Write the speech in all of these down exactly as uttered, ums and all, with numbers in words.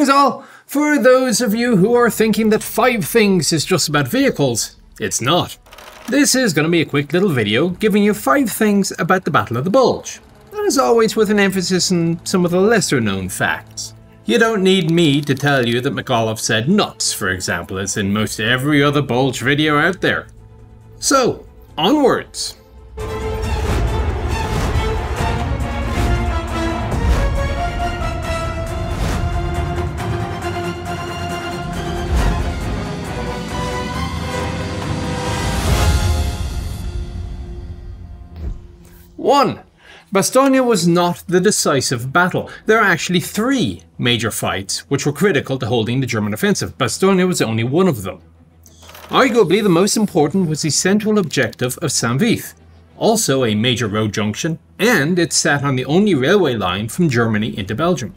Greetings all! For those of you who are thinking that five things is just about vehicles, it's not. This is going to be a quick little video giving you five things about the Battle of the Bulge, and as always with an emphasis on some of the lesser known facts. You don't need me to tell you that McAuliffe said nuts, for example, as in most every other Bulge video out there. So, onwards! one. Bastogne was not the decisive battle. There are actually three major fights which were critical to holding the German offensive. Bastogne was only one of them. Arguably the most important was the central objective of Saint-Vith, also a major road junction, and it sat on the only railway line from Germany into Belgium.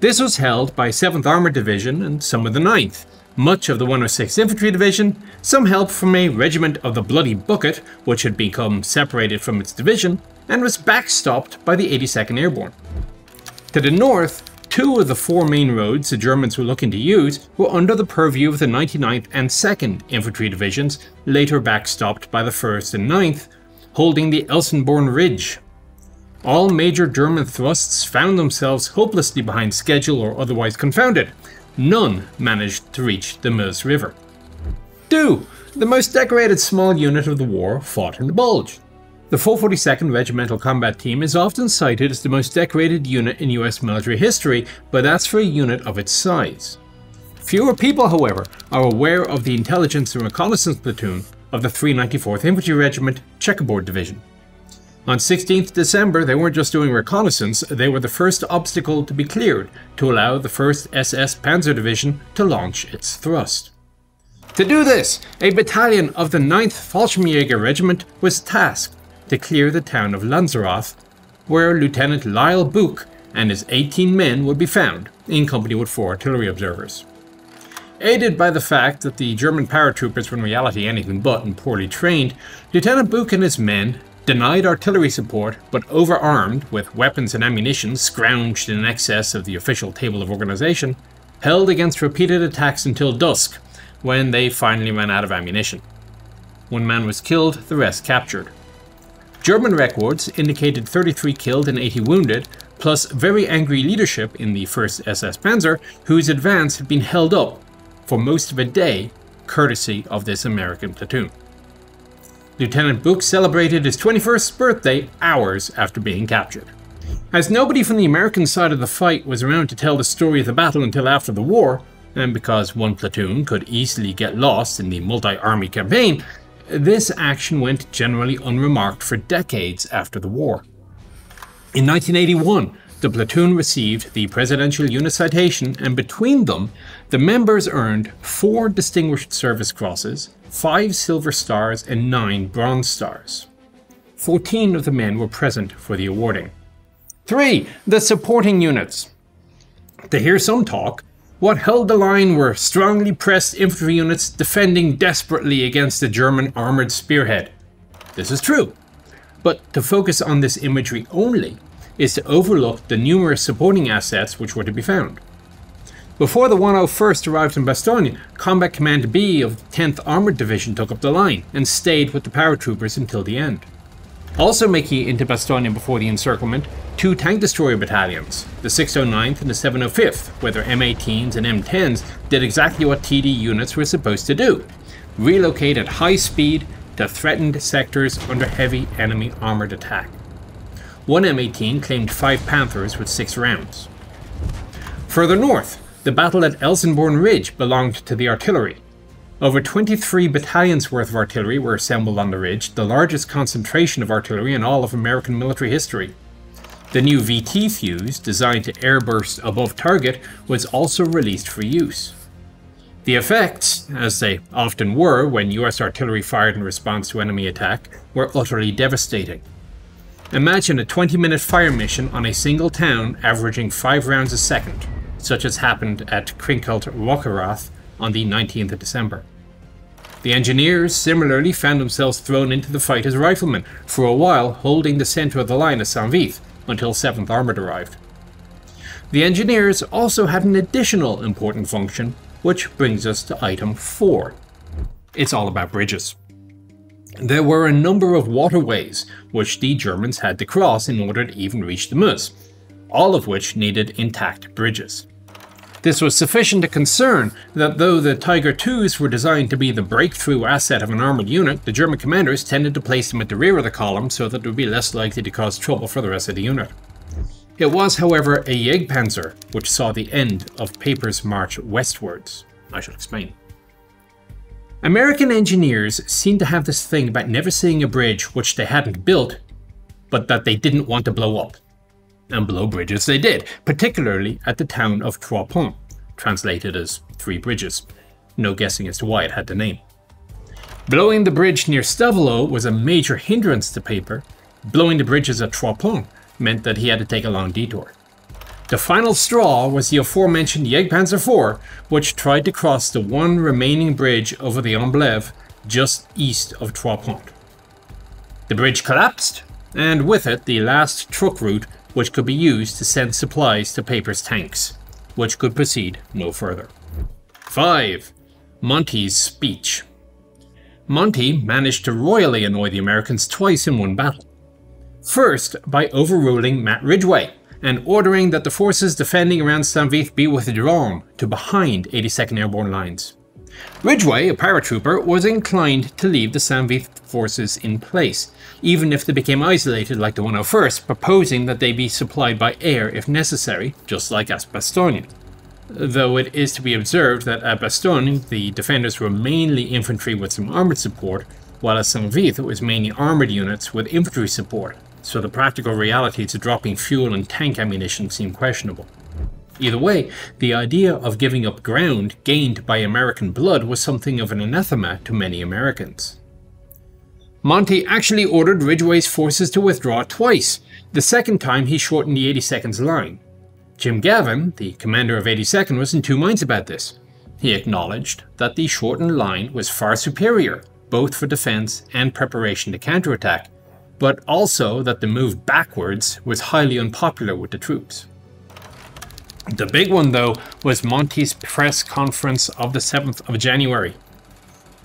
This was held by seventh Armoured Division and some of the ninth, much of the one oh sixth Infantry Division, some help from a regiment of the Bloody Bucket, which had become separated from its division, and was backstopped by the eighty-second Airborne. To the north, two of the four main roads the Germans were looking to use were under the purview of the ninety-ninth and second Infantry Divisions, later backstopped by the first and ninth, holding the Elsenborn Ridge. All major German thrusts found themselves hopelessly behind schedule or otherwise confounded. None managed to reach the Meuse River. two. The most decorated small unit of the war fought in the Bulge. The four forty-second Regimental Combat Team is often cited as the most decorated unit in U S military history, but that's for a unit of its size. Fewer people, however, are aware of the Intelligence and Reconnaissance Platoon of the three ninety-fourth Infantry Regiment, Checkerboard Division. On sixteenth December, they weren't just doing reconnaissance, they were the first obstacle to be cleared to allow the first S S Panzer Division to launch its thrust. To do this, a battalion of the ninth Fallschirmjäger Regiment was tasked to clear the town of Lanzerath, where Lieutenant Lyle Bouck and his eighteen men would be found, in company with four artillery observers. Aided by the fact that the German paratroopers were in reality anything but and poorly trained, Lieutenant Bouck and his men denied artillery support, but overarmed with weapons and ammunition scrounged in excess of the official table of organization, held against repeated attacks until dusk, when they finally ran out of ammunition. One man was killed, the rest captured. German records indicated thirty-three killed and eighty wounded, plus very angry leadership in the first S S Panzer, whose advance had been held up for most of a day, courtesy of this American platoon. Lieutenant Bouck celebrated his twenty-first birthday hours after being captured. As nobody from the American side of the fight was around to tell the story of the battle until after the war, and because one platoon could easily get lost in the multi-army campaign, this action went generally unremarked for decades after the war. In nineteen eighty-one, the platoon received the Presidential Unit Citation, and between them, the members earned four Distinguished Service Crosses, five Silver Stars, and nine Bronze Stars. fourteen of the men were present for the awarding. three. The supporting units. To hear some talk, what held the line were strongly pressed infantry units defending desperately against the German armoured spearhead. This is true, but to focus on this imagery only is to overlook the numerous supporting assets which were to be found. Before the one oh first arrived in Bastogne, Combat Command B of the tenth Armoured Division took up the line and stayed with the paratroopers until the end. Also making it into Bastogne before the encirclement, two tank destroyer battalions, the six oh ninth and the seven oh fifth, where their M eighteens and M tens did exactly what T D units were supposed to do, relocate at high speed to threatened sectors under heavy enemy armoured attack. One M eighteen claimed five Panthers with six rounds. Further north, the battle at Elsenborn Ridge belonged to the artillery. Over twenty-three battalions worth of artillery were assembled on the ridge, the largest concentration of artillery in all of American military history. The new V T fuse, designed to airburst above target, was also released for use. The effects, as they often were when U S artillery fired in response to enemy attack, were utterly devastating. Imagine a twenty-minute fire mission on a single town averaging five rounds a second, such as happened at Krinkelt-Rockerath on the nineteenth of December. The engineers similarly found themselves thrown into the fight as riflemen, for a while holding the centre of the line at Saint-Vith until seventh Armoured arrived. The engineers also had an additional important function, which brings us to item four. It's all about bridges. There were a number of waterways which the Germans had to cross in order to even reach the Meuse, all of which needed intact bridges. This was sufficient to concern that though the Tiger twos were designed to be the breakthrough asset of an armoured unit, the German commanders tended to place them at the rear of the column so that it would be less likely to cause trouble for the rest of the unit. It was, however, a Jägerpanzer which saw the end of Paper's march westwards. I shall explain. American engineers seemed to have this thing about never seeing a bridge which they hadn't built, but that they didn't want to blow up. And blow bridges they did, particularly at the town of Trois-Ponts, translated as Three Bridges. No guessing as to why it had the name. Blowing the bridge near Stavelot was a major hindrance to Paper. Blowing the bridges at Trois-Ponts meant that he had to take a long detour. The final straw was the aforementioned Jägerpanzer four, which tried to cross the one remaining bridge over the Amblève just east of Trois-Ponts. The bridge collapsed, and with it the last truck route which could be used to send supplies to Paper's tanks, which could proceed no further. five. Monty's speech. Monty managed to royally annoy the Americans twice in one battle. First, by overruling Matt Ridgway and ordering that the forces defending around Saint-Vith be withdrawn to behind eighty-second Airborne lines. Ridgway, a paratrooper, was inclined to leave the Saint-Vith forces in place, even if they became isolated like the one oh first, proposing that they be supplied by air if necessary, just like at Bastogne. Though it is to be observed that at Bastogne, the defenders were mainly infantry with some armoured support, while at Saint-Vith it was mainly armoured units with infantry support, so the practical realities of dropping fuel and tank ammunition seemed questionable. Either way, the idea of giving up ground gained by American blood was something of an anathema to many Americans. Monty actually ordered Ridgway's forces to withdraw twice. The second time he shortened the eighty-second's line. Jim Gavin, the commander of eighty-second, was in two minds about this. He acknowledged that the shortened line was far superior, both for defense and preparation to counterattack, but also that the move backwards was highly unpopular with the troops. The big one, though, was Monty's press conference of the seventh of January.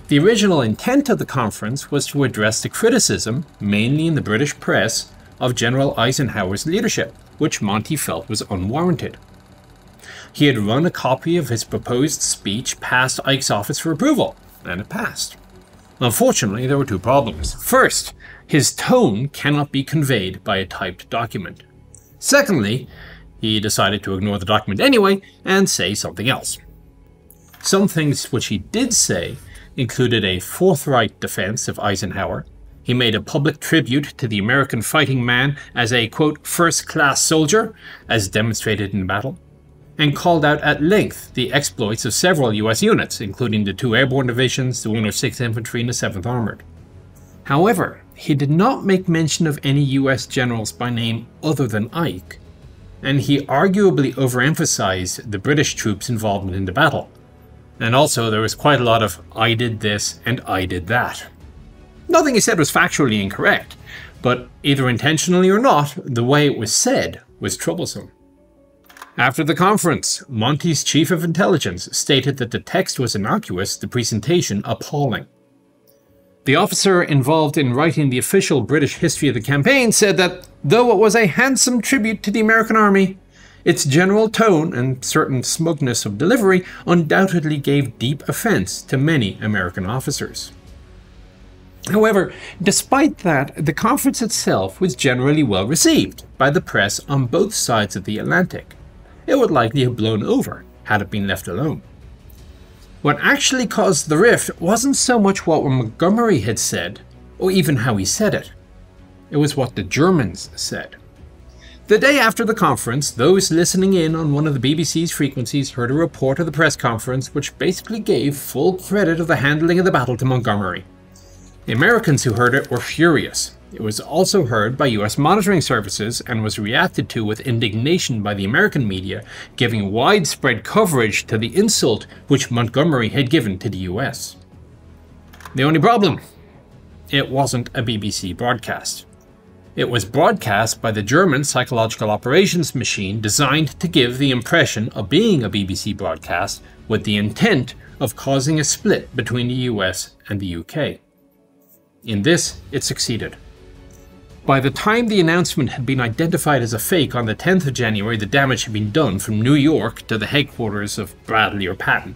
The original intent of the conference was to address the criticism, mainly in the British press, of General Eisenhower's leadership, which Monty felt was unwarranted. He had run a copy of his proposed speech past Ike's office for approval, and it passed. Unfortunately, there were two problems. First, his tone cannot be conveyed by a typed document. Secondly, he decided to ignore the document anyway and say something else. Some things which he did say included a forthright defense of Eisenhower. He made a public tribute to the American fighting man as a, quote, first-class soldier, as demonstrated in battle, and called out at length the exploits of several U S units, including the two airborne divisions, the one oh sixth Infantry, and the seventh Armoured. However, he did not make mention of any U S generals by name other than Ike, and he arguably overemphasized the British troops' involvement in the battle. And also there was quite a lot of I did this and I did that. Nothing he said was factually incorrect, but either intentionally or not, the way it was said was troublesome. After the conference, Monty's chief of intelligence stated that the text was innocuous, the presentation appalling. The officer involved in writing the official British history of the campaign said that, though it was a handsome tribute to the American army, its general tone and certain smugness of delivery undoubtedly gave deep offense to many American officers. However, despite that, the conference itself was generally well received by the press on both sides of the Atlantic. It would likely have blown over had it been left alone. What actually caused the rift wasn't so much what Montgomery had said, or even how he said it. It was what the Germans said. The day after the conference, those listening in on one of the B B C's frequencies heard a report of the press conference which basically gave full credit of the handling of the battle to Montgomery. The Americans who heard it were furious. It was also heard by U S monitoring services and was reacted to with indignation by the American media, giving widespread coverage to the insult which Montgomery had given to the U S. The only problem? It wasn't a B B C broadcast. It was broadcast by the German psychological operations machine designed to give the impression of being a B B C broadcast with the intent of causing a split between the U S and the U K. In this, it succeeded. By the time the announcement had been identified as a fake on the tenth of January, the damage had been done from New York to the headquarters of Bradley or Patton.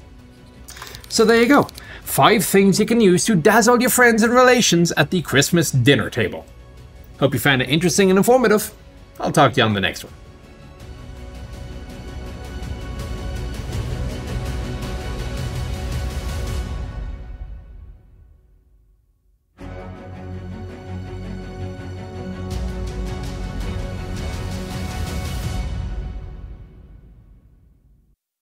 So there you go. Five things you can use to dazzle your friends and relations at the Christmas dinner table. Hope you found it interesting and informative. I'll talk to you on the next one.